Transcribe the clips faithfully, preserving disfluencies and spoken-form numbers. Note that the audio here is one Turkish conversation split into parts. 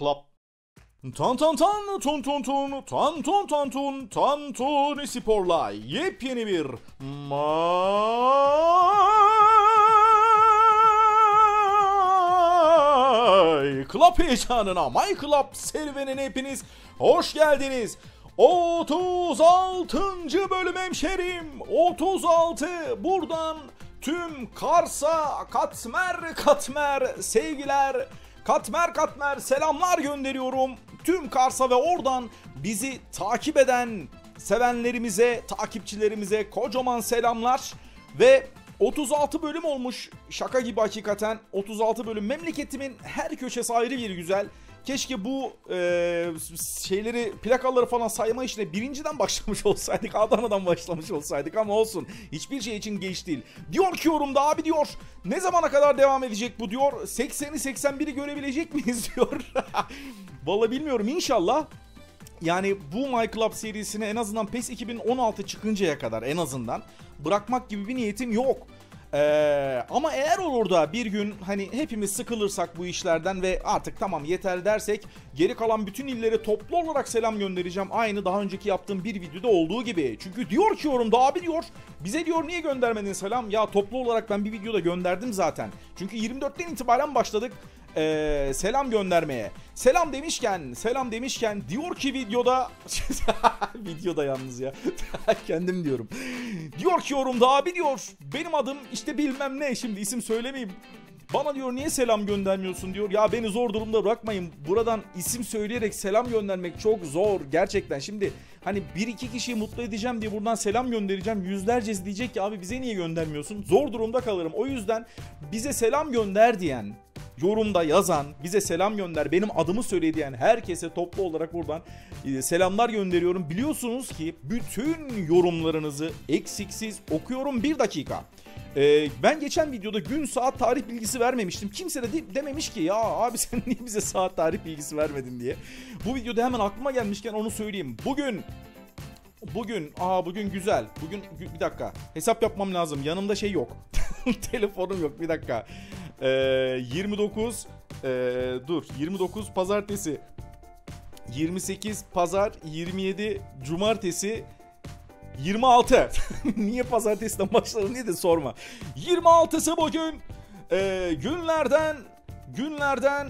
MyClub. Tan tan tan ton ton ton tan ton tan ton Tantuni Spor'la yepyeni bir MyClub heyecanına, MyClub serüvenine hepiniz hoş geldiniz. otuz altıncı bölüm hemşerim, otuz altı. Buradan tüm Kars'a katmer katmer sevgiler, katmer katmer selamlar gönderiyorum. Tüm Kars'a ve oradan bizi takip eden sevenlerimize, takipçilerimize kocaman selamlar. Ve otuz altı bölüm olmuş, şaka gibi hakikaten. otuz altı bölüm, memleketimin her köşesi ayrı bir güzel. Keşke bu e, şeyleri, plakaları falan sayma işine birinciden başlamış olsaydık, Adana'dan başlamış olsaydık, ama olsun. Hiçbir şey için geç değil. Diyor ki yorumda, abi diyor, ne zamana kadar devam edecek bu diyor. sekseni seksen biri görebilecek miyiz diyor. Vallahi bilmiyorum, inşallah. Yani bu MyClub serisini en azından PES iki bin on altı çıkıncaya kadar en azından bırakmak gibi bir niyetim yok. Ee, ama eğer olur da bir gün hani hepimiz sıkılırsak bu işlerden ve artık tamam yeter dersek, geri kalan bütün illere toplu olarak selam göndereceğim. Aynı daha önceki yaptığım bir videoda olduğu gibi. Çünkü diyor ki yorumda, abi diyor, bize diyor niye göndermedin selam? Ya toplu olarak ben bir videoda gönderdim zaten. Çünkü yirmi dörtten itibaren başladık ee, selam göndermeye. Selam demişken, selam demişken diyor ki videoda videoda yalnız ya kendim diyorum. Diyor ki yorumda, abi diyor, benim adım işte bilmem ne, şimdi isim söylemeyeyim. Bana diyor niye selam göndermiyorsun diyor. Ya beni zor durumda bırakmayın. Buradan isim söyleyerek selam göndermek çok zor gerçekten. Şimdi hani bir iki kişiyi mutlu edeceğim diye buradan selam göndereceğim. Yüzlercesi diyecek ki abi bize niye göndermiyorsun? Zor durumda kalırım. O yüzden bize selam gönder diyen, yorumda yazan, bize selam gönder, benim adımı söyle diyen herkese toplu olarak buradan selamlar gönderiyorum. Biliyorsunuz ki bütün yorumlarınızı eksiksiz okuyorum. Bir dakika. Ee, ben geçen videoda gün saat tarih bilgisi vermemiştim. Kimse de de dememiş ki ya abi sen niye bize saat tarih bilgisi vermedin diye. Bu videoda hemen aklıma gelmişken onu söyleyeyim. Bugün... Bugün, aa bugün güzel. Bugün, bir dakika, hesap yapmam lazım. Yanımda şey yok. Telefonum yok, bir dakika. Ee, yirmi dokuz, ee, dur, yirmi dokuz pazartesi, yirmi sekiz pazar, yirmi yedi cumartesi, yirmi altı. Niye pazartesiden başladım diye de sorma. yirmi altısı bugün. Ee, günlerden, günlerden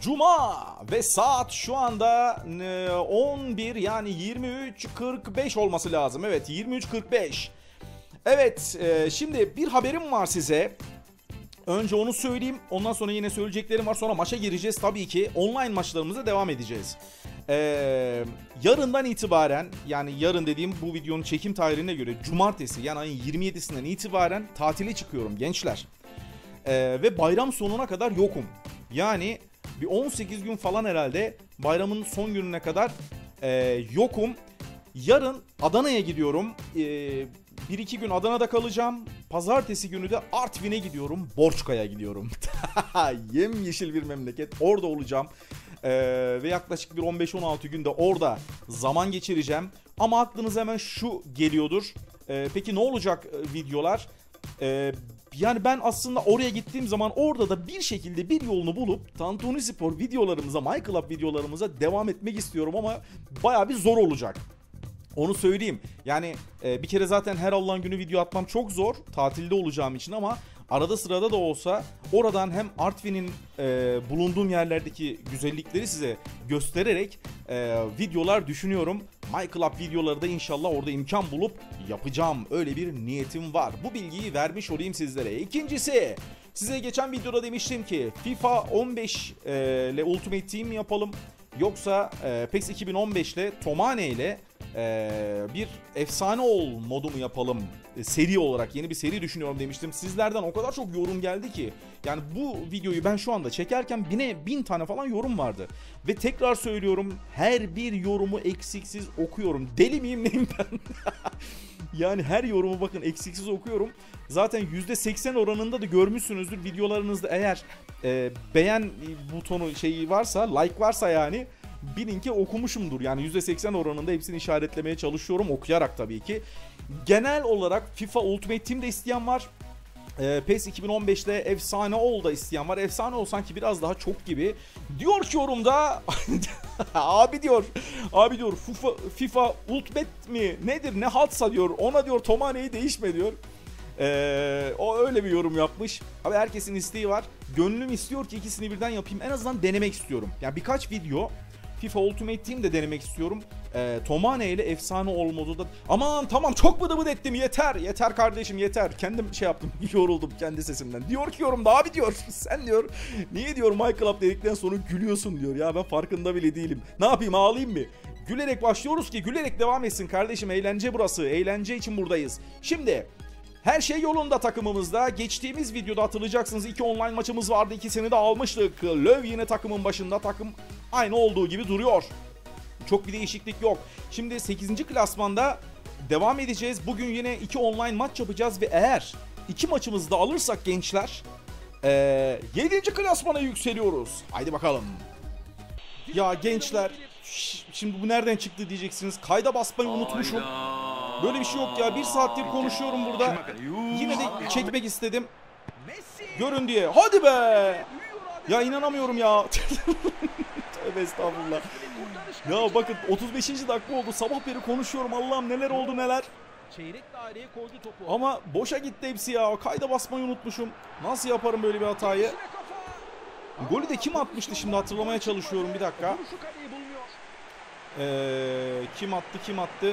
Cuma ve saat şu anda on bir, yani yirmi üç kırk beş olması lazım. Evet, yirmi üç kırk beş. Evet, şimdi bir haberim var size. Önce onu söyleyeyim, ondan sonra yine söyleyeceklerim var. Sonra maça gireceğiz tabii ki. Online maçlarımıza devam edeceğiz. Ee, yarından itibaren, yani yarın dediğim bu videonun çekim tarihine göre cumartesi, yani ayın yirmi yedisinden itibaren tatile çıkıyorum gençler. Ee, ve bayram sonuna kadar yokum. Yani bir on sekiz gün falan herhalde, bayramın son gününe kadar e, yokum. Yarın Adana'ya gidiyorum. E, bir iki gün Adana'da kalacağım. Pazartesi günü de Artvin'e gidiyorum. Borçka'ya gidiyorum. Yemyeşil bir memleket. Orada olacağım. E, ve yaklaşık bir on beş on altı günde orada zaman geçireceğim. Ama aklınıza hemen şu geliyordur. E, peki ne olacak videolar? E, Yani ben aslında oraya gittiğim zaman orada da bir şekilde bir yolunu bulup Tantuni Spor videolarımıza, MyClub videolarımıza devam etmek istiyorum ama bayağı bir zor olacak. Onu söyleyeyim. Yani e, bir kere zaten her Allah'ın günü video atmam çok zor, tatilde olacağım için, ama arada sırada da olsa oradan hem Artvin'in e, bulunduğum yerlerdeki güzellikleri size göstererek e, videolar düşünüyorum. MyClub videoları da inşallah orada imkan bulup yapacağım. Öyle bir niyetim var. Bu bilgiyi vermiş olayım sizlere. İkincisi, size geçen videoda demiştim ki FIFA on beş e, ile Ultimate Team yapalım. Yoksa e, PES iki bin on beş ile Tomane ile Ee, bir efsane ol modu mu yapalım, ee, seri olarak yeni bir seri düşünüyorum demiştim. Sizlerden o kadar çok yorum geldi ki, yani bu videoyu ben şu anda çekerken bine bin tane falan yorum vardı. Ve tekrar söylüyorum, her bir yorumu eksiksiz okuyorum. Deli miyim neyim ben? Yani her yorumu bakın eksiksiz okuyorum. Zaten yüzde seksen oranında da görmüşsünüzdür videolarınızda, eğer e, beğen butonu şeyi varsa, like varsa, yani bilin ki okumuşumdur. Yani yüzde seksen oranında hepsini işaretlemeye çalışıyorum, okuyarak tabii ki. Genel olarak FIFA Ultimate Team'de isteyen var. E, PES iki bin on beş'te efsane ol da isteyen var. Efsane ol sanki biraz daha çok gibi. Diyor ki yorumda abi diyor. Abi diyor FIFA, FIFA Ultimate mi nedir ne haltsa diyor. Ona diyor Tomane'yi değişme diyor. E, o öyle bir yorum yapmış. Abi herkesin isteği var. Gönlüm istiyor ki ikisini birden yapayım. En azından denemek istiyorum. Yani birkaç video FIFA Ultimate Team de denemek istiyorum. E, Tomane ile efsane olmadı da. Aman tamam çok bıdı bıdı ettim yeter. Yeter kardeşim yeter. Kendim şey yaptım yoruldum kendi sesimden. Diyor ki yorumda abi diyor. Sen diyor niye diyor MyClub dedikten sonra gülüyorsun diyor. Ya ben farkında bile değilim. Ne yapayım ağlayayım mı? Gülerek başlıyoruz ki gülerek devam etsin kardeşim. Eğlence burası. Eğlence için buradayız. Şimdi... Her şey yolunda takımımızda. Geçtiğimiz videoda hatırlayacaksınız iki online maçımız vardı. İkisini de almıştık. Löw yine takımın başında. Takım aynı olduğu gibi duruyor. Çok bir değişiklik yok. Şimdi sekizinci klasmanda devam edeceğiz. Bugün yine iki online maç yapacağız. Ve eğer iki maçımızı da alırsak gençler yedinci klasmana yükseliyoruz. Haydi bakalım. Ya gençler. Şimdi bu nereden çıktı diyeceksiniz. Kayda basmayı unutmuşum. Böyle bir şey yok ya. Bir saattir konuşuyorum burada. Yine de çekmek istedim. Görün diye. Hadi be. Ya inanamıyorum ya. Tövbe estağfurullah. Ya bakın otuz beşinci dakika oldu. Sabah beri konuşuyorum. Allah'ım neler oldu neler. Ama boşa gitti hepsi ya. Kayda basmayı unutmuşum. Nasıl yaparım böyle bir hatayı? Golü de kim atmıştı şimdi hatırlamaya çalışıyorum. Bir dakika. Ee, kim attı kim attı?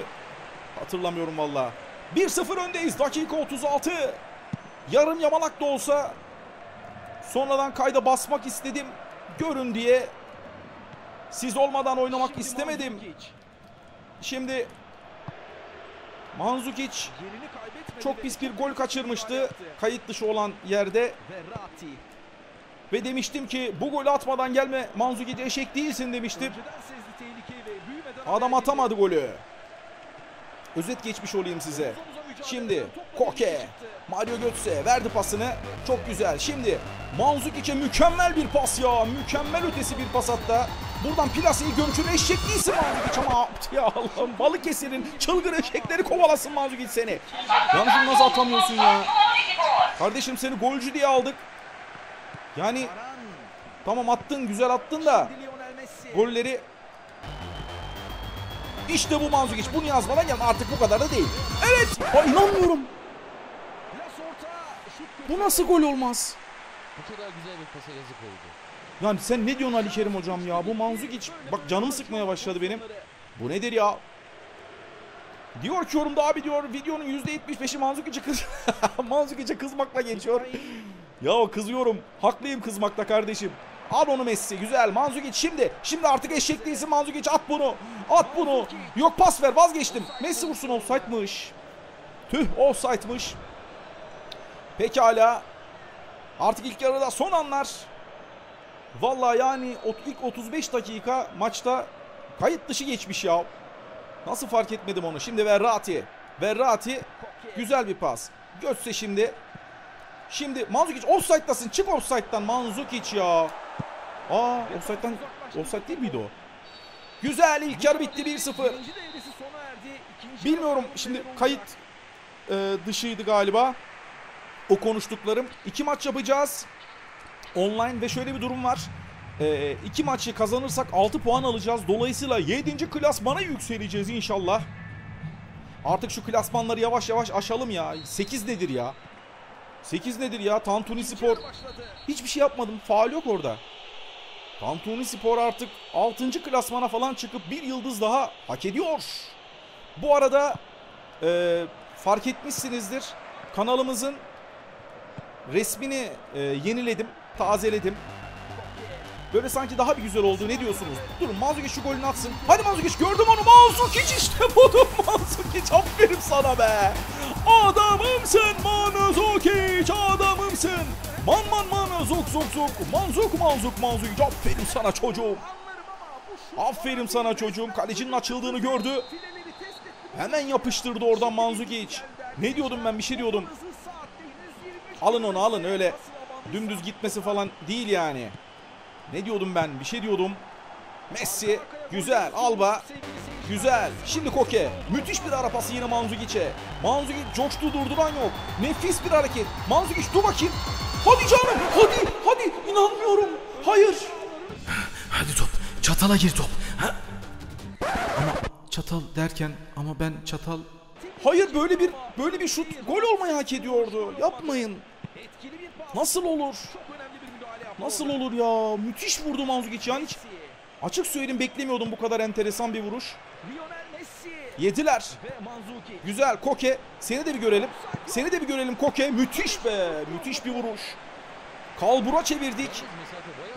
Hatırlamıyorum valla. bir sıfır öndeyiz. Dakika otuz altı. Yarım yamalak da olsa sonradan kayda basmak istedim. Görün diye. Siz olmadan oynamak Şimdi istemedim. Mandžukić. Şimdi Mandžukić çok pis bir gol kaçırmıştı. Kayıt dışı olan yerde. Verratti. Ve demiştim ki bu golü atmadan gelme Mandžukić eşek değilsin demiştim. Adam atamadı golü. Özet geçmiş olayım size. Şimdi Koke, Mario Götze verdi pasını. Çok güzel. Şimdi Mandžukić'e mükemmel bir pas ya. Mükemmel ötesi bir pas hatta. Buradan plaseyi gömçüne eşek değilsin Mandžukić ama ya Allah'ım Balıkesir'in çılgın eşekleri kovalasın Mandžukić seni. Yalnız nasıl atamıyorsun ya? Kardeşim seni golcü diye aldık. Yani tamam attın güzel attın da golleri... İşte bu Mandžukić. Bunu yazmana gelme. Artık bu kadar da değil. Evet. Ay inanmıyorum. Bu nasıl gol olmaz? Bu kadar güzel bir pasa yazık oldu. Yani sen ne diyorsun Ali Kerim hocam ya? Bu Mandžukić. Bak canım sıkmaya başladı benim. Bu nedir ya? Diyor ki yorumda abi diyor. Videonun yüzde yetmiş beşi Mandžukić'e kız... Mandžukić'e kızmakla geçiyor. Ya kızıyorum. Haklıyım kızmakta kardeşim. Al onu Messi. Güzel. Mandžukić şimdi. Şimdi artık eşek değilsin Mandžukić. At bunu. At bunu. Yok pas ver. Vazgeçtim. Messi vursun. Offside'mış. Tüh. Offside'mış. Pekala. Artık ilk yarıda son anlar. Vallahi yani ilk otuz beş dakika maçta kayıt dışı geçmiş ya. Nasıl fark etmedim onu. Şimdi Verratti. Verratti. Güzel bir pas. Götze şimdi. Şimdi Mandžukić offside'dasın. Çık offside'dan Mandžukić ya. Aa, offside'dan offside değil miydi o? Güzel ilk yarı bitti bir sıfır. Bilmiyorum şimdi kayıt e, dışıydı galiba. O konuştuklarım. İki maç yapacağız. Online ve şöyle bir durum var. E, iki maçı kazanırsak altı puan alacağız. Dolayısıyla yedinci klasmana yükseleceğiz inşallah. Artık şu klasmanları yavaş yavaş aşalım ya. sekiz nedir ya? sekiz nedir ya? Tantuni Spor. Hiçbir şey yapmadım. Faul yok orada. Tantuni Spor artık altıncı klasmana falan çıkıp bir yıldız daha hak ediyor. Bu arada e, fark etmişsinizdir. Kanalımızın resmini e, yeniledim, tazeledim. Böyle sanki daha bir güzel oldu. Ne diyorsunuz? Durun Mandžukić şu golünü atsın. Hadi Mandžukić gördüm onu. Mandžukić işte budur. Mandžukić aferin sana be. Adamımsın Mandžukić adamımsın. Man man man zok zok zok. Manzuk manzuk manzuk. Aferin sana çocuğum. Aferin sana çocuğum. Kalecinin açıldığını gördü. Hemen yapıştırdı oradan Mandžukić. Ne diyordum ben bir şey diyordum. Alın onu alın öyle dümdüz gitmesi falan değil yani. Ne diyordum ben bir şey diyordum. Messi güzel Alba. Güzel. Şimdi Koke. Müthiş bir ara pası yine Mandžukić'e. Mandžukić coştu, durduran yok. Nefis bir hareket. Mandžukić dur bakayım. Hadi canım. Hadi. Hadi. İnanmıyorum. Hayır. Hadi top. Çatala gir top. Ha? Ama çatal derken ama ben çatal... Hayır, böyle bir böyle bir şut gol olmayı hak ediyordu. Yapmayın. Nasıl olur? Nasıl olur ya? Müthiş vurdu Mandžukić yani. Hiç... Açık söyleyeyim, beklemiyordum bu kadar enteresan bir vuruş. Yediler. Güzel Koke. Seni de bir görelim. Seni de bir görelim Koke. Müthiş be. Müthiş bir vuruş. Kalbura çevirdik.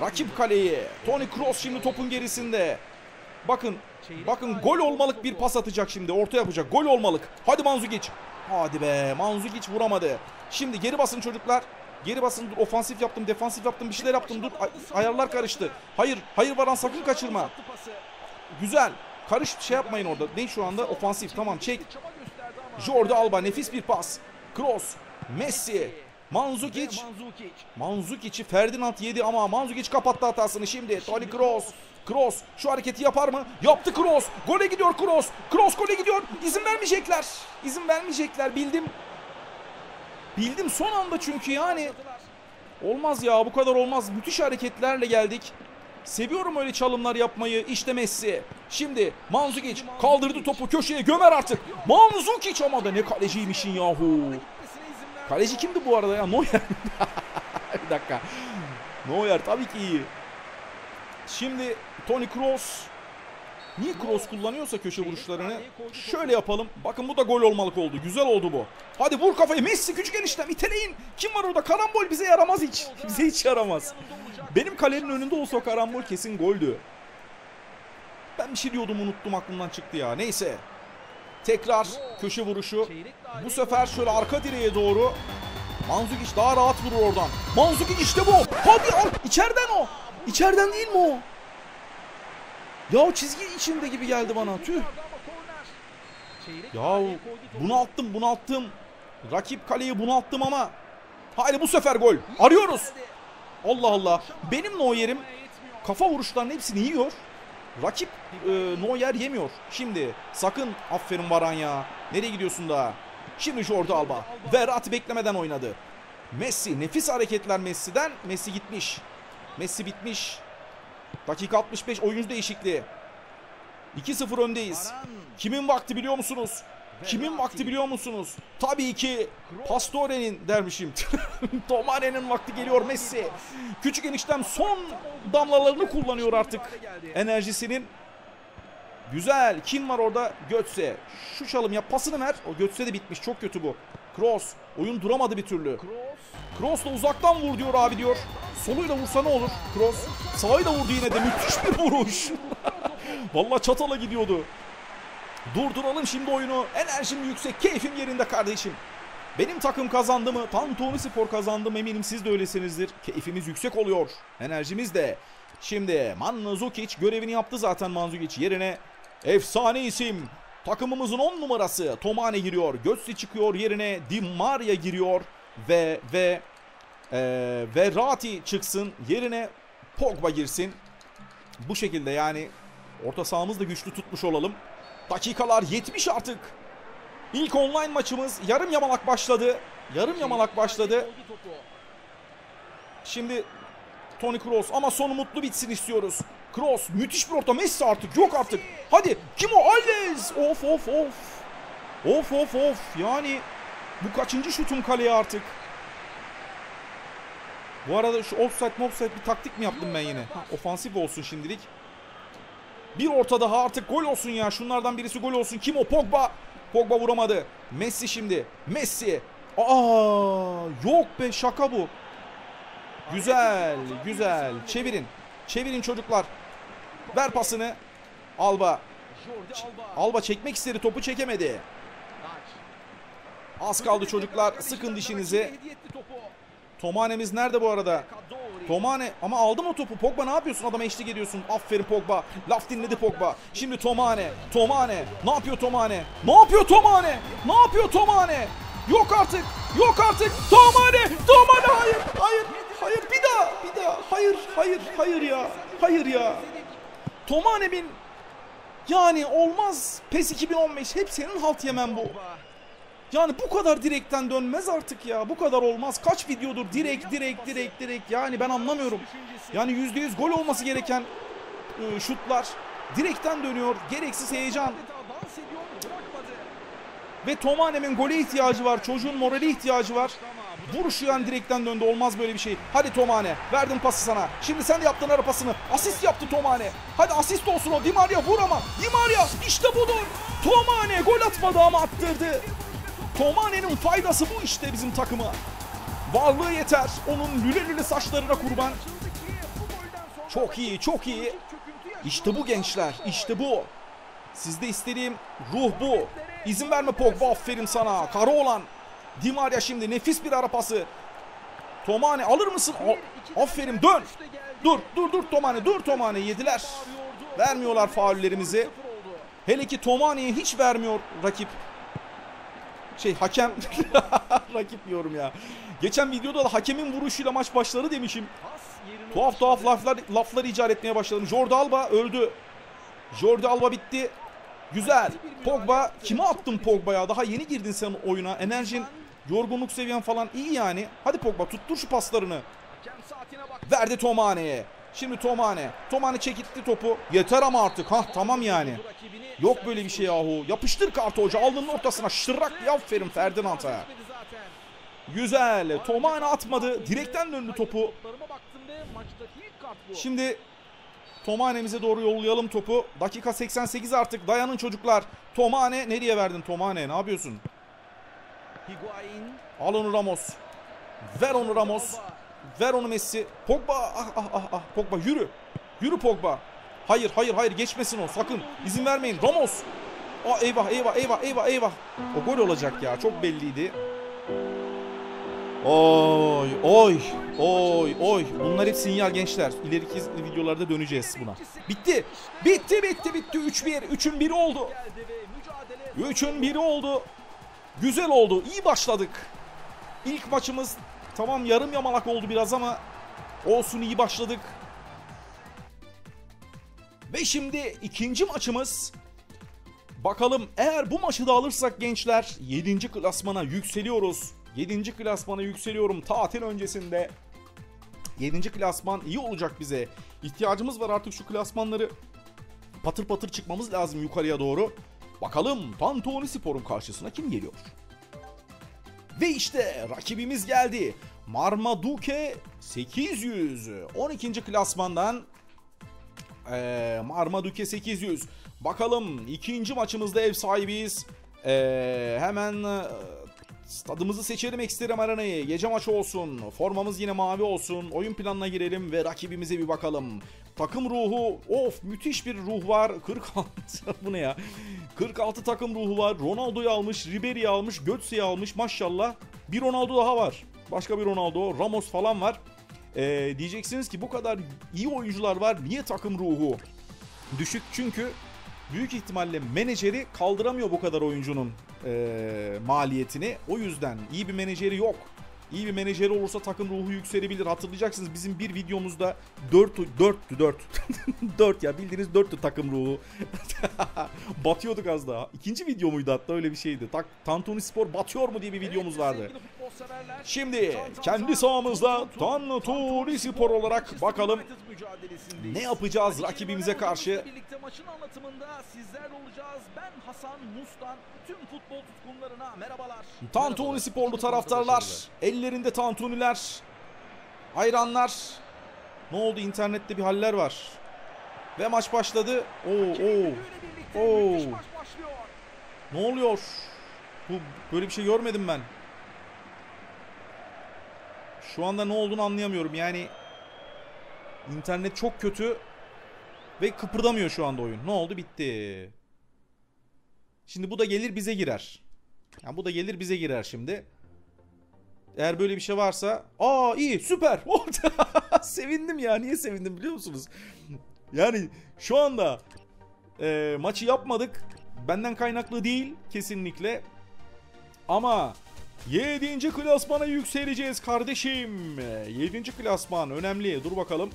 Rakip kaleyi. Toni Kroos şimdi topun gerisinde. Bakın. Bakın gol olmalık bir pas atacak şimdi. Orta yapacak. Gol olmalık. Hadi Mandžukić. Hadi be. Mandžukić vuramadı. Şimdi geri basın çocuklar. Geri basın. Dur, ofansif yaptım, defansif yaptım, bir şeyler yaptım. Dur, ay ayarlar karıştı. Hayır, hayır Baran, sakın kaçırma. Güzel. Karış, şey yapmayın orada. Ne şu anda? Ofansif. Tamam, çek. Jordi Alba, nefis bir pas. Kroos, Messi, Mandžukić. Mandžukić'i Ferdinand yedi ama Mandžukić kapattı hatasını şimdi. Toni Kroos. Kroos şu hareketi yapar mı? Yaptı Kroos. Gole gidiyor Kroos. Kroos gole gidiyor. İzin vermeyecekler. İzin vermeyecekler. Bildim. Bildim son anda çünkü yani. Olmaz ya, bu kadar olmaz. Müthiş hareketlerle geldik. Seviyorum öyle çalımlar yapmayı. İşte Messi. Şimdi Mandžukić kaldırdı topu köşeye, gömer artık. Mandžukić ama da ne kaleciymişin yahu. Kaleci kimdi bu arada ya? Neuer. Bir dakika. Neuer tabii ki iyi. Şimdi Toni Kroos. Niye Kroos kullanıyorsa köşe vuruşlarını? Şöyle yapalım. Bakın bu da gol olmalık oldu. Güzel oldu bu. Hadi vur kafayı. Messi küçük eniştem, iteleyin. Kim var orada? Karambol bize yaramaz hiç. Bize hiç yaramaz. Benim kalenin önünde olsa karambol kesin goldü. Ben bir şey diyordum, unuttum, aklımdan çıktı ya. Neyse. Tekrar köşe vuruşu. Bu sefer şöyle arka direğe doğru. Mandžukić daha rahat vurur oradan. Mandžukić işte bu. Hadi al. İçeriden o. İçeriden değil mi o? Ya çizgi içinde gibi geldi bana. Tüh. Ya bunu attım, bunu attım. Rakip kaleyi bunu attım ama. Haydi bu sefer gol. Arıyoruz. Allah Allah. Benim Neuer'im kafa vuruşlarının hepsini yiyor. Rakip e, Neuer yemiyor. Şimdi sakın, aferin Baran ya. Nereye gidiyorsun daha? Şimdi Jordi Alba. Verratti beklemeden oynadı. Messi. Nefis hareketler Messi'den. Messi gitmiş. Messi bitmiş. Dakika altmış beş, oyuncu değişikliği. iki sıfır öndeyiz. Kimin vakti biliyor musunuz? Kimin vakti biliyor musunuz? Tabii ki Pastore'nin dermişim. Tomare'nin vakti geliyor. Messi. Küçük eniştem son damlalarını kullanıyor artık. Enerjisinin. Güzel. Kim var orada? Götze. Şu çalım ya, pasını ver. O Götze de bitmiş. Çok kötü bu. Kroos. Oyun duramadı bir türlü. Kroos da uzaktan vur diyor abi diyor. Soluyla vursa ne olur? Kroos. Sağıyla vurdu yine de. Müthiş bir vuruş. Vallahi çatala gidiyordu. Durduralım şimdi oyunu. Enerjim yüksek. Keyfim yerinde kardeşim. Benim takım kazandı mı? Tantuni Spor kazandı mı? Eminim siz de öylesinizdir. Keyfimiz yüksek oluyor. Enerjimiz de. Şimdi Mandžukić görevini yaptı zaten. Mandžukić yerine efsane isim. Takımımızın on numarası Tomane giriyor. Götze çıkıyor yerine. Di María giriyor. Ve ve e, Verratti çıksın. Yerine Pogba girsin. Bu şekilde yani orta sahamızı da güçlü tutmuş olalım. Dakikalar yetmiş artık. İlk online maçımız yarım yamalak başladı. Yarım yamalak başladı. Şimdi Toni Kroos ama sonu mutlu bitsin istiyoruz. Kroos müthiş bir orta. Messi artık yok artık. Hadi kim o? Alves. Of of of. Of of of. Yani bu kaçıncı şutum kaleye artık. Bu arada şu offside offside bir taktik mi yaptım ben yine? Ha, ofansif olsun şimdilik. Bir orta daha artık, gol olsun ya. Şunlardan birisi gol olsun. Kim o? Pogba. Pogba vuramadı. Messi şimdi. Messi. Aa, yok be, şaka bu. Güzel, güzel. Çevirin. Çevirin çocuklar. Ver pasını. Alba. Alba çekmek istedi, topu çekemedi. Az kaldı çocuklar. Sıkın dişinizi. Tomane'miz nerede bu arada? Tomane ama aldı mı topu? Pogba ne yapıyorsun? Adama eşlik ediyorsun. Aferin Pogba. Laf dinledi Pogba. Şimdi Tomane. Tomane. Ne yapıyor Tomane? Ne yapıyor Tomane? Ne yapıyor Tomane? Yok artık. Yok artık. Tomane. Tomane. Hayır. Hayır. Hayır. Bir daha. Bir daha. Hayır. Hayır. Hayır ya. Hayır ya. Tomane'min Yani olmaz. PES iki bin on beş hep senin halt yemen bu. Yani bu kadar direkten dönmez artık ya. Bu kadar olmaz. Kaç videodur direkt direkt direkt direkt. Yani ben anlamıyorum. Yani yüzde yüz gol olması gereken e, şutlar direkten dönüyor. Gereksiz heyecan. Ve Tomane'nin gole ihtiyacı var. Çocuğun morali ihtiyacı var. Vuruşuyan direkten döndü. Olmaz böyle bir şey. Hadi Tomane. Verdim pası sana. Şimdi sen de yaptın ara pasını. Asist yaptı Tomane. Hadi asist olsun o. Di María vur ama. Di María işte budur. Tomane gol atmadı ama attırdı. Tomane'nin faydası bu işte bizim takıma. Varlığı yeter. Onun lüle lüle saçlarına kurban. Çok iyi, çok iyi. İşte bu gençler. İşte bu. Sizde istediğim ruh bu. İzin verme Pogba. Aferin sana. Kara olan. Di María şimdi nefis bir ara pası. Tomane alır mısın? A Aferin dön. Dur dur dur Tomane dur Tomane yediler. Vermiyorlar faullerimizi. Hele ki Tomane'ye hiç vermiyor rakip. Şey hakem. Rakip diyorum ya. Geçen videoda da hakemin vuruşuyla maç başladı demişim. Tuhaf tuhaf laflar, laflar icat etmeye başladım. Jordi Alba öldü. Jordi Alba bitti. Güzel. Pogba. Kime attın Pogba ya? Daha yeni girdin sen oyuna. Enerjin, yorgunluk seviyen falan iyi yani. Hadi Pogba tuttur şu paslarını. Verdi Tomane'ye. Şimdi Tomane. Tomane çekitti topu. Yeter ama artık. Hah tamam yani. Yok böyle bir şey yahu. Yapıştır kartı hoca. Alnının ortasına şırrak. Aferin Ferdinand'a. Güzel. Tomane atmadı. Direkten döndü topu. Şimdi Tomane'mize doğru yollayalım topu. Dakika seksen sekiz artık. Dayanın çocuklar. Tomane. Nereye verdin Tomane? Ne yapıyorsun? Al onu Ramos. Ver onu Ramos. Ver onu Messi. Pogba. Ah ah ah ah. Pogba yürü. Yürü Pogba. Hayır hayır hayır. Geçmesin o. Sakın. İzin vermeyin. Ramos. Aa, eyvah eyvah eyvah eyvah eyvah. O gol olacak ya. Çok belliydi. Oy oy oy oy. Bunlar hep sinyal gençler. İleriki videolarda döneceğiz buna. Bitti. Bitti bitti bitti. üç bir. üçün biri oldu. üçün biri oldu. Güzel oldu. İyi başladık. İlk maçımız tamam yarım yamalak oldu biraz ama olsun iyi başladık. Ve şimdi ikinci maçımız. Bakalım eğer bu maçı da alırsak gençler yedinci klasmana yükseliyoruz. yedinci klasmana yükseliyorum tatil öncesinde. yedinci klasman iyi olacak bize. İhtiyacımız var artık şu klasmanları. Patır patır çıkmamız lazım yukarıya doğru. Bakalım Tantuni Spor'un karşısına kim geliyor? Ve işte rakibimiz geldi. Marmaduke sekiz yüz. on ikinci klasmandan ee, Marmaduke sekiz yüz. Bakalım ikinci maçımızda ev sahibiyiz. E, hemen... Stadımızı seçelim Ekstrem Arena'yı. Gece maçı olsun. Formamız yine mavi olsun. Oyun planına girelim ve rakibimize bir bakalım. Takım ruhu. Of müthiş bir ruh var. kırk altı. Bu ne ya? kırk altı takım ruhu var. Ronaldo'yu almış. Ribery'i almış. Götze'yi almış. Maşallah. Bir Ronaldo daha var. Başka bir Ronaldo. Ramos falan var. Ee, diyeceksiniz ki bu kadar iyi oyuncular var. Niye takım ruhu düşük? Çünkü büyük ihtimalle menajeri kaldıramıyor bu kadar oyuncunun e, maliyetini. O yüzden iyi bir menajeri yok. İyi bir menajeri olursa takım ruhu yükselebilir. Hatırlayacaksınız bizim bir videomuzda dört dört dört ya bildiğiniz dörttü takım ruhu. Batıyorduk az daha. İkinci video muydu hatta öyle bir şeydi. Tak, Tantuni Spor batıyor mu diye bir videomuz vardı. Şimdi kendi sahamızda Tantuni Spor olarak bakalım ne yapacağız rakibimize karşı. Birlikte maçın anlatımında sizlerle olacağız. Ben Hasan Mustan, tüm futbol tutkunlarına merhabalar. Tantuni Sporlu taraftarlar, ellerinde tantuniler, hayranlar. Ne oldu? İnternette bir haller var. Ve maç başladı. Oo oo. Oo. Ne oluyor? Bu böyle bir şey görmedim ben. Şu anda ne olduğunu anlayamıyorum. Yani internet çok kötü ve kıpırdamıyor şu anda oyun. Ne oldu? Bitti. Şimdi bu da gelir bize girer. Yani bu da gelir bize girer şimdi. Eğer böyle bir şey varsa, aa iyi, süper. Sevindim ya. Niye sevindim biliyor musunuz? Yani şu anda e, maçı yapmadık. Benden kaynaklı değil kesinlikle. Ama yedinci klasmana yükseleceğiz kardeşim. yedinci klasman önemli. Dur bakalım.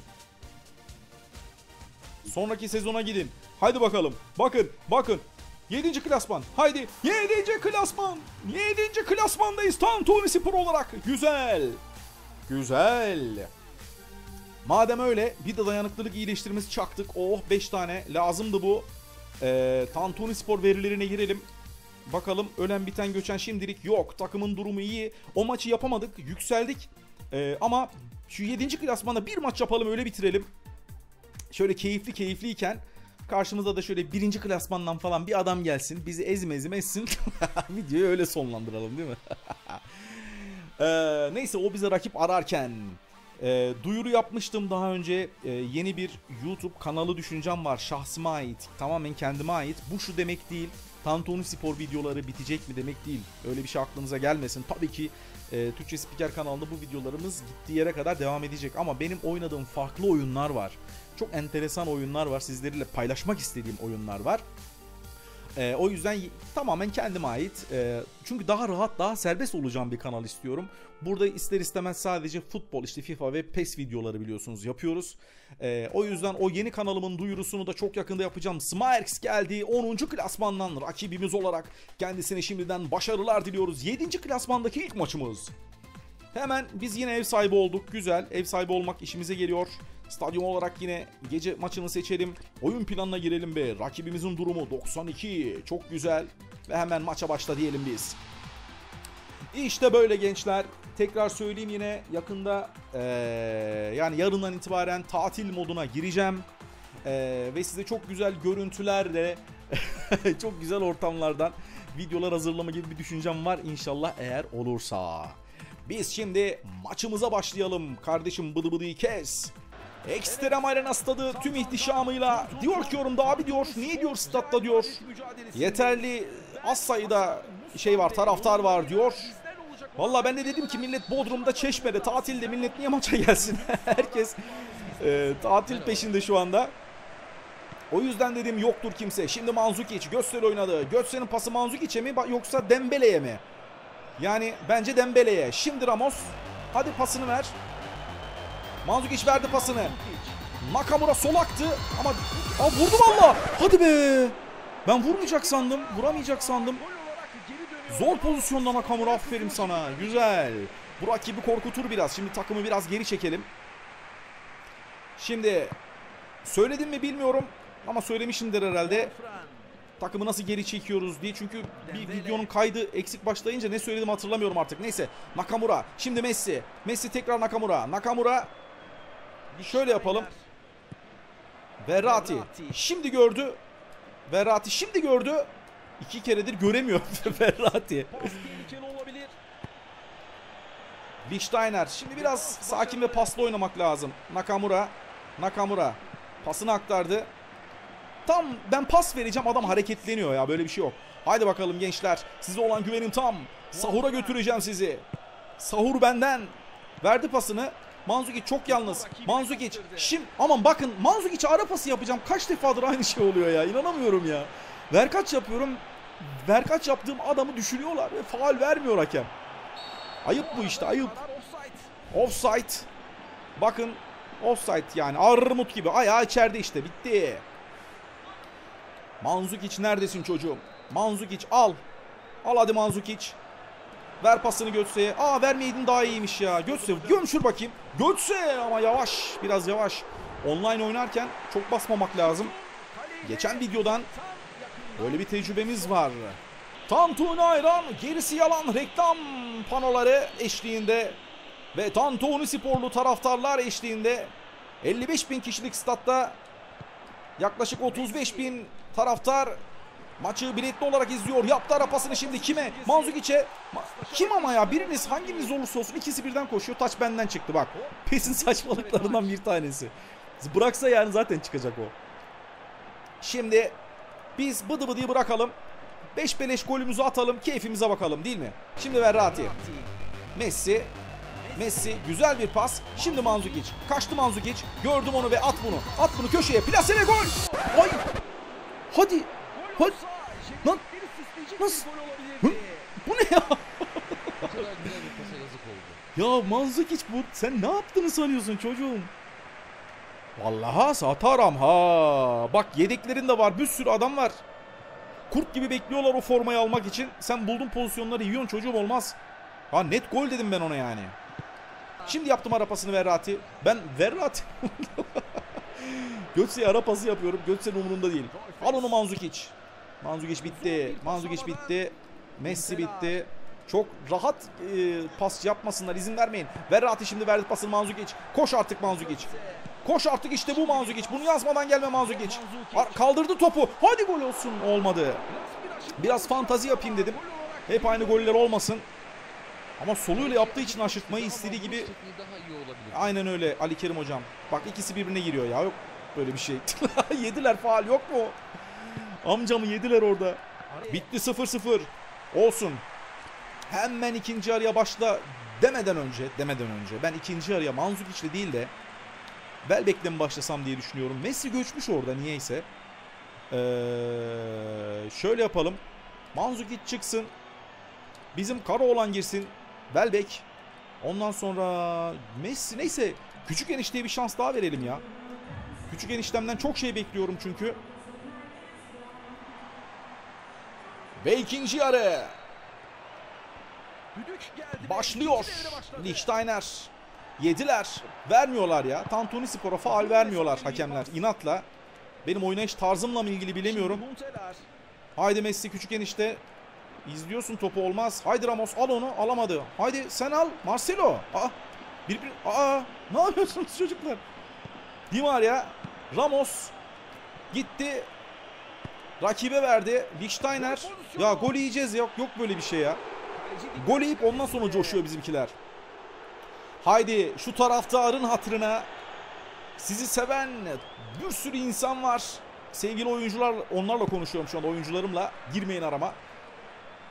Sonraki sezona gidin. Haydi bakalım. Bakın, bakın. yedinci klasman. Haydi. yedinci klasman. yedinci klasmandayız. Tantuni Spor olarak. Güzel. Güzel. Madem öyle bir de dayanıklılık iyileştirmesi çaktık. Oh, beş tane lazımdı bu. Ee, Tantuni Spor verilerine girelim. Bakalım, ölen biten göçen şimdilik yok. Takımın durumu iyi. O maçı yapamadık. Yükseldik. Ee, ama şu yedinci klasmanda bir maç yapalım, öyle bitirelim. Şöyle keyifli keyifliyken karşımıza da şöyle birinci klasmandan falan bir adam gelsin. Bizi ezme ezme etsin. Videoyu öyle sonlandıralım, değil mi? ee, neyse, o bize rakip ararken... E, duyuru yapmıştım daha önce. E, yeni bir YouTube kanalı düşüncem var. Şahsıma ait. Tamamen kendime ait. Bu şu demek değil. Tantuni Spor videoları bitecek mi demek değil. Öyle bir şey aklınıza gelmesin. Tabii ki e, Türkçe Spiker kanalında bu videolarımız gittiği yere kadar devam edecek. Ama benim oynadığım farklı oyunlar var. Çok enteresan oyunlar var. Sizlerle paylaşmak istediğim oyunlar var. E, o yüzden tamamen kendime ait. E, çünkü daha rahat, daha serbest olacağım bir kanal istiyorum. Burada ister istemez sadece futbol, işte FIFA ve PES videoları biliyorsunuz yapıyoruz. E, o yüzden o yeni kanalımın duyurusunu da çok yakında yapacağım. Smirks geldi onuncu klasmandan rakibimiz olarak. Kendisine şimdiden başarılar diliyoruz. yedinci klasmandaki ilk maçımız. Hemen biz yine ev sahibi olduk. Güzel, ev sahibi olmak işimize geliyor. Stadyum olarak yine gece maçını seçelim. Oyun planına girelim be. Rakibimizin durumu doksan iki. Çok güzel. Ve hemen maça başla diyelim biz. İşte böyle gençler. Tekrar söyleyeyim, yine yakında ee, yani yarından itibaren tatil moduna gireceğim. E, ve size çok güzel görüntülerle çok güzel ortamlardan videolar hazırlama gibi bir düşüncem var. İnşallah eğer olursa. Biz şimdi maçımıza başlayalım. Kardeşim, bıdı bıdıyı kes. Ekstrem Arena stadı tüm ihtişamıyla, diyor ki yorumda abi diyor, niye diyor statta diyor yeterli az sayıda şey var, taraftar var diyor. Valla ben de dedim ki millet Bodrum'da, Çeşme'de tatilde, millet niye maça gelsin? Herkes e, tatil peşinde şu anda. O yüzden dedim yoktur kimse. Şimdi Mandžukić, Götze oynadı. Götze'nin pası Mandžukić'e mi yoksa Dembele'ye mi? Yani bence Dembele'ye. Şimdi Ramos, hadi pasını ver. Mandžukić verdi pasını. Nakamura solaktı ama aa, vurdu valla. Hadi be. Ben vurmayacak sandım. Vuramayacak sandım. Zor pozisyonda Nakamura, aferin sana. Güzel. Burak gibi korkutur biraz. Şimdi takımı biraz geri çekelim. Şimdi söyledim mi bilmiyorum ama söylemişimdir herhalde. Takımı nasıl geri çekiyoruz diye, çünkü bir videonun kaydı eksik başlayınca ne söyledim hatırlamıyorum artık. Neyse, Nakamura. Şimdi Messi. Messi tekrar Nakamura. Nakamura. Şöyle yapalım. Verratti. Şimdi gördü. Verratti şimdi gördü. İki keredir göremiyor Verratti. Lichtsteiner. Şimdi biraz sakin ve paslı oynamak lazım. Nakamura. Nakamura. Pasını aktardı. Tam ben pas vereceğim, adam hareketleniyor ya. Böyle bir şey yok. Haydi bakalım gençler. Size olan güvenim tam. Sahura götüreceğim sizi. Sahur benden. Verdi pasını. Mandžukić çok yalnız. Mandžukić şimdi, aman bakın Mandžukić'e ara pası yapacağım. Kaç defadır aynı şey oluyor ya. İnanamıyorum ya. Verkaç yapıyorum. Verkaç yaptığım adamı düşürüyorlar ve faul vermiyor hakem. Ayıp bu işte, ayıp. Offside. Bakın offside yani. Armut gibi. Ayağı içeride işte. Bitti. Mandžukić neredesin çocuğum? Mandžukić al. Al hadi Mandžukić. Ver pasını Götze'ye. Aa, vermeydin daha iyiymiş ya. Götze gömşür bakayım. Götze ama yavaş. Biraz yavaş. Online oynarken çok basmamak lazım. Geçen videodan böyle bir tecrübemiz var. Tantuni hayran. Gerisi yalan. Reklam panoları eşliğinde ve Tantuni Sporlu taraftarlar eşliğinde elli beş bin kişilik statta yaklaşık otuz beş bin taraftar maçı biletli olarak izliyor. Yaptı ara pasını şimdi kime? Mandžukić'e. Kim ama ya? Biriniz, hanginiz olursa olsun ikisi birden koşuyor. Taç benden çıktı bak. PES'in saçmalıklarından bir tanesi. Bıraksa yani zaten çıkacak o. Şimdi biz bıdı bıdıyı bırakalım. Beş beleş golümüzü atalım. Keyfimize bakalım, değil mi? Şimdi Verratti. Messi. Messi güzel bir pas. Şimdi Mandžukić. Kaçtı Mandžukić. Gördüm onu ve at bunu. At bunu köşeye. Plasele gol. Ay. Hadi. Hol. Lan. Nasıl? Hı? Bu ne ya? Ya Mandžukić bu. Sen ne yaptığını sanıyorsun çocuğum? Vallaha satarım ha. Bak yedeklerin de var. Bir sürü adam var. Kurt gibi bekliyorlar o formayı almak için. Sen buldun pozisyonları, yiyorsun çocuğum, olmaz. Ha net gol dedim ben ona yani. Şimdi yaptım ara pasını Verratti. Ben Verratti. Götze'ye ara pası yapıyorum. Götze'nin umurunda değil. Al onu Mandžukić. Mandžukić bitti. Mandžukić bitti. Messi bitti. Çok rahat e, pas yapmasınlar. İzin vermeyin. Verratti şimdi verdi pasını Mandžukić. Koş artık Mandžukić. Koş artık, işte bu Mandžukić. Bunu yazmadan gelme Mandžukić. Kaldırdı topu. Hadi gol olsun. Olmadı. Biraz fantazi yapayım dedim. Hep aynı goller olmasın. Ama soluyla yaptığı için aşırtmayı istediği gibi. Aynen öyle Ali Kerim hocam. Bak ikisi birbirine giriyor ya. Yok böyle bir şey. Yediler faal, yok mu? Amcamı yediler orada. Bitti sıfır sıfır. Olsun. Hemen ikinci yarıya başla demeden önce, demeden önce ben ikinci yarıya Mandžukić'le değil de Welbeck'le mi başlasam diye düşünüyorum. Messi göçmüş orada niyeyse. Ee, şöyle yapalım. Mandžukić çıksın. Bizim Karaoğlan girsin. Welbeck. Ondan sonra Messi, neyse küçük enişteye bir şans daha verelim ya. Küçük eniştemden çok şey bekliyorum çünkü. Ve ikinci yarı başlıyor. Lichtsteiner. Yediler. Vermiyorlar ya. Tantuni Spor'a faal vermiyorlar hakemler. İnatla. Benim oynayış tarzımla mı ilgili bilemiyorum. Haydi Messi küçük enişte. İzliyorsun topu, olmaz. Haydi Ramos al onu. Alamadı. Haydi sen al. Marcelo. Aa. Bir, bir, aa. Ne yapıyorsunuz çocuklar? Di María. Ramos. Gitti. Rakibe verdi. Lichtsteiner. Ya gol yiyeceğiz. Yok, yok böyle bir şey ya. Gol yiyip ondan sonra coşuyor bizimkiler. Haydi şu taraftarın hatırına, sizi seven bir sürü insan var. Sevgili oyuncular, onlarla konuşuyorum şu anda, oyuncularımla. Girmeyin arama.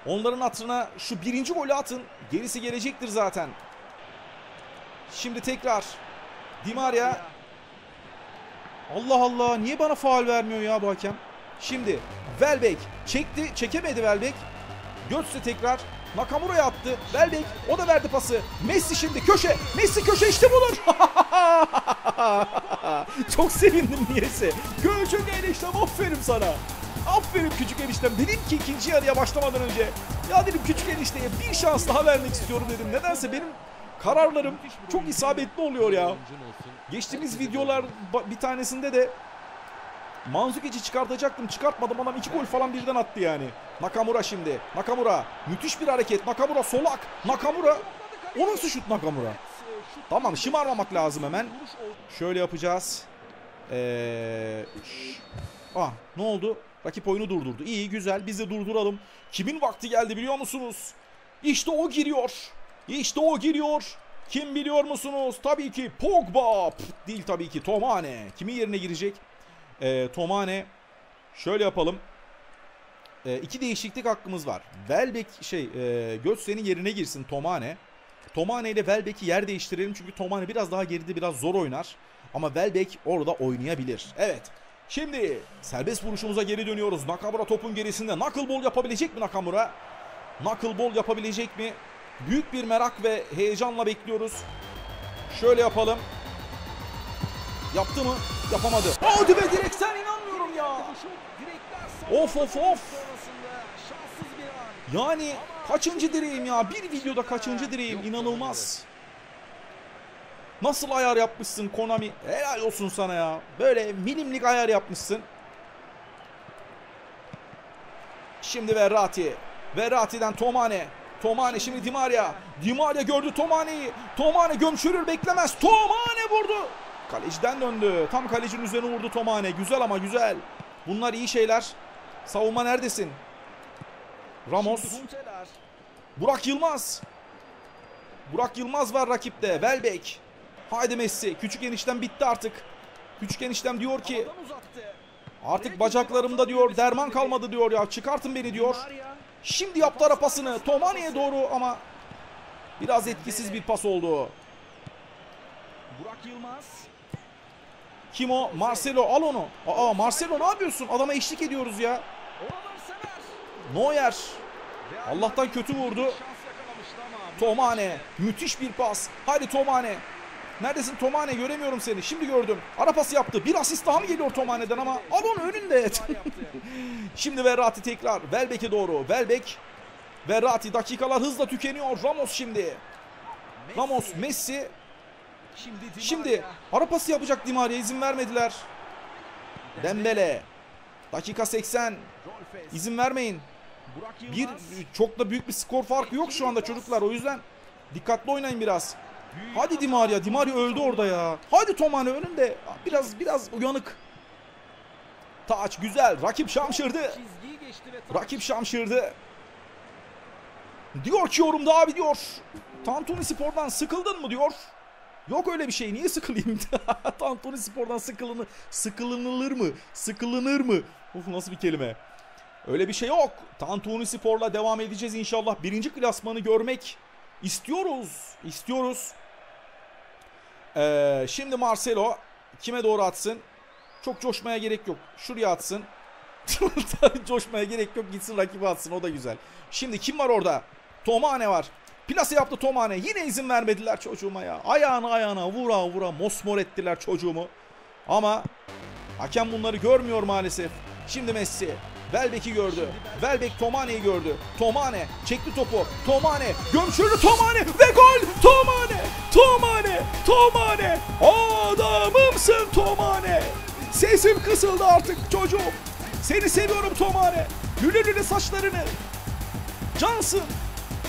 Onların hatırına şu birinci golü atın. Gerisi gelecektir zaten. Şimdi tekrar Di María. Allah Allah, niye bana faul vermiyor ya bu hakem? Şimdi Welbeck çekti, çekemedi Welbeck. Götze tekrar Nakamura'ya attı. Welbeck, o da verdi pası. Messi şimdi köşe. Messi köşe, işte budur. Çok sevindim niyeyse. Küçük eniştem, aferin sana. Aferin küçük eniştem. Dedim ki ikinci yarıya başlamadan önce, ya dedim küçük enişteye bir şans daha vermek istiyorum dedim. Nedense benim kararlarım çok isabetli oluyor ya. Geçtiğimiz videolar bir tanesinde de Mandžukić'i çıkartacaktım, çıkartmadım, adam iki gol falan birden attı yani. Nakamura şimdi. Nakamura müthiş bir hareket. Nakamura solak. Nakamura. O nasıl şut Nakamura? Tamam, şımarmamak lazım hemen. Şöyle yapacağız. Ee... Ah, ne oldu? Rakip oyunu durdurdu. İyi güzel, biz de durduralım. Kimin vakti geldi biliyor musunuz? İşte o giriyor. İşte o giriyor. Kim biliyor musunuz? Tabii ki Pogba. Pff, değil tabii ki, Tomane. Kimin yerine girecek? E, Tomane. Şöyle yapalım. E, iki değişiklik hakkımız var. Welbeck şey e, Götze'nin yerine girsin Tomane. Tomane ile Welbeck'i yer değiştirelim. Çünkü Tomane biraz daha geride, biraz zor oynar. Ama Welbeck orada oynayabilir. Evet. Şimdi serbest vuruşumuza geri dönüyoruz. Nakamura topun gerisinde. Knuckleball yapabilecek mi Nakamura? Knuckleball yapabilecek mi? Büyük bir merak ve heyecanla bekliyoruz. Şöyle yapalım. Yaptı mı? Yapamadı. Hadi be, direkten inanmıyorum ya. Of of of. Yani kaçıncı direğim ya? Bir videoda kaçıncı direğim? İnanılmaz. Nasıl ayar yapmışsın Konami? Helal olsun sana ya. Böyle milimlik ayar yapmışsın. Şimdi Verratti. Verratti'den Tomane. Tomane şimdi Di María. Di María gördü Tomane'yi. Tomane gömçürür, beklemez. Tomane vurdu. Kaleciden döndü. Tam kalecinin üzerine vurdu Tomane. Güzel ama güzel. Bunlar iyi şeyler. Savunma neredesin? Ramos. Burak Yılmaz. Burak Yılmaz var rakipte. Welbeck. Haydi Messi. Küçük eniştem bitti artık. Küçük eniştem diyor ki artık bacaklarımda diyor derman kalmadı diyor ya. Çıkartın beni diyor. Şimdi yaptı ara pasını. Tomane'ye doğru ama biraz etkisiz bir pas oldu. Burak Yılmaz. Kim o? Marcelo, al onu. Aa, Marcelo ne yapıyorsun? Adama eşlik ediyoruz ya. Neuer. Allah'tan kötü vurdu. Tomane. Müthiş bir pas. Haydi Tomane. Neredesin Tomane, göremiyorum seni. Şimdi gördüm. Ara pası yaptı. Bir asist daha mı geliyor Tomane'den ama Alon önünde. Şimdi Verratti tekrar. Welbeck'e doğru. Welbeck. Verratti, dakikalar hızla tükeniyor. Ramos şimdi. Ramos, Messi. Şimdi ara pası yapacak Di María, izin vermediler. Dembele. Dakika seksen. İzin vermeyin. Bir çok da büyük bir skor farkı yok şu anda çocuklar. O yüzden dikkatli oynayın biraz. Hadi Di María. Di María öldü orada ya. Hadi Tomane önünde. Biraz biraz uyanık. Taç güzel. Rakip şamşırdı. Rakip şamşırdı. Diyor ki yorumda abi diyor. Tantuni Spor'dan sıkıldın mı diyor. Yok öyle bir şey. Niye sıkılayım? Tantuni Spor'dan sıkılını, sıkılınılır mı? Sıkılınır mı? Of, nasıl bir kelime. Öyle bir şey yok. Tantuni Spor'la devam edeceğiz inşallah. Birinci klasmanı görmek istiyoruz. İstiyoruz. Ee, şimdi Marcelo kime doğru atsın? Çok coşmaya gerek yok. Şuraya atsın. Coşmaya gerek yok. Gitsin rakibi atsın. O da güzel. Şimdi kim var orada? Tomane var. Plase yaptı Tomane. Yine izin vermediler çocuğuma ya. Ayağına ayağına vura vura mosmor ettiler çocuğumu. Ama hakem bunları görmüyor maalesef. Şimdi Messi. Welbeck'i gördü. Welbeck Tomane'yi gördü. Tomane çekti topu. Tomane gömçürdü. Tomane ve gol. Tomane. Tomane. Tomane. Adamımsın Tomane. Sesim kısıldı artık çocuğum. Seni seviyorum Tomane. Lüle lüle saçlarını. Cansın.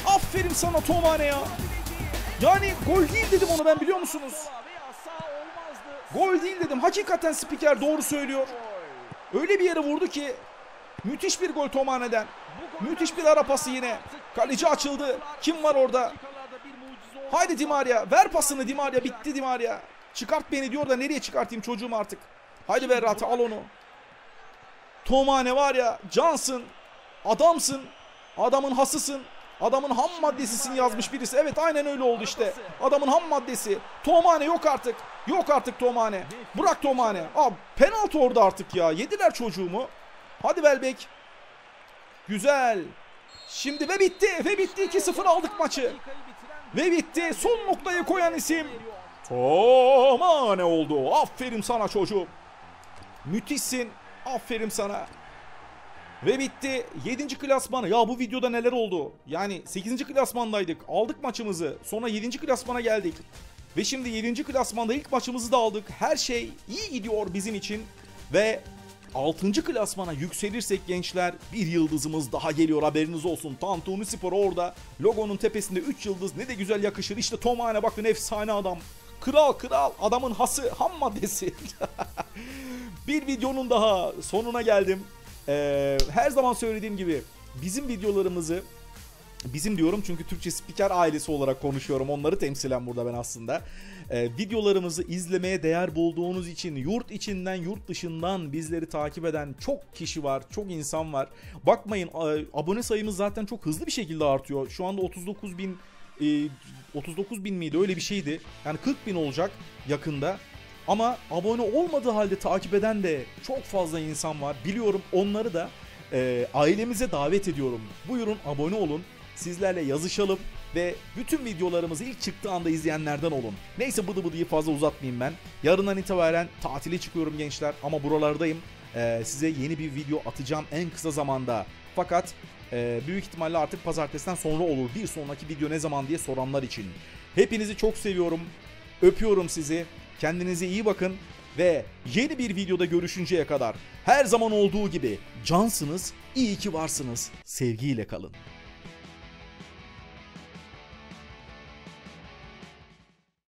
Aferin sana Tomane ya. Yani gol değil dedim ona ben, biliyor musunuz? Gol değil dedim. Hakikaten spiker doğru söylüyor. Öyle bir yere vurdu ki. Müthiş bir gol Tomane'den. Müthiş bir ara pası yine. Kaleci açıldı. Kim var orada? Haydi Di María. Ver pasını Di María. Bitti Di María. Çıkart beni diyor da nereye çıkartayım çocuğum artık. Haydi Verratti, al onu. Tomane var ya. Cansın. Adamsın. Adamın hasısın. Adamın ham maddesisin yazmış birisi. Evet aynen öyle oldu işte. Adamın ham maddesi. Tomane yok artık. Yok artık Tomane. Burak Tomane. Abi penaltı orada artık ya. Yediler çocuğumu. Hadi Welbeck. Güzel. Şimdi ve bitti. Ve bitti. iki sıfır aldık maçı. Ve bitti. Son noktayı koyan isim Tomane oldu. Aferin sana çocuğum. Müthişsin. Aferin sana. Ve bitti. yedinci klasmanı. Ya bu videoda neler oldu? Yani sekizinci klasmandaydık. Aldık maçımızı. Sonra yedinci klasmana geldik. Ve şimdi yedinci klasmanda ilk maçımızı da aldık. Her şey iyi gidiyor bizim için. Ve altıncı klasmana yükselirsek gençler, bir yıldızımız daha geliyor, haberiniz olsun. Tantuni Spor orada. Logonun tepesinde üç yıldız, ne de güzel yakışır. İşte Tomane, bakın efsane adam. Kral kral, adamın hası, ham maddesi. Bir videonun daha sonuna geldim. Ee, her zaman söylediğim gibi bizim videolarımızı, bizim diyorum çünkü Türkçe Spiker ailesi olarak konuşuyorum. Onları temsilen burada ben aslında. Ee, videolarımızı izlemeye değer bulduğunuz için, yurt içinden yurt dışından bizleri takip eden çok kişi var. Çok insan var. Bakmayın, abone sayımız zaten çok hızlı bir şekilde artıyor. Şu anda otuz dokuz bin e, otuz dokuz bin miydi, öyle bir şeydi. Yani kırk bin olacak yakında. Ama abone olmadığı halde takip eden de çok fazla insan var. Biliyorum, onları da e, ailemize davet ediyorum. Buyurun abone olun. Sizlerle yazışalım ve bütün videolarımızı ilk çıktığı anda izleyenlerden olun. Neyse, bıdı bıdıyı fazla uzatmayayım ben. Yarından itibaren tatile çıkıyorum gençler ama buralardayım. Ee, size yeni bir video atacağım en kısa zamanda. Fakat e, büyük ihtimalle artık pazartesiden sonra olur. Bir sonraki video ne zaman diye soranlar için. Hepinizi çok seviyorum. Öpüyorum sizi. Kendinize iyi bakın. Ve yeni bir videoda görüşünceye kadar her zaman olduğu gibi cansınız, iyi ki varsınız. Sevgiyle kalın.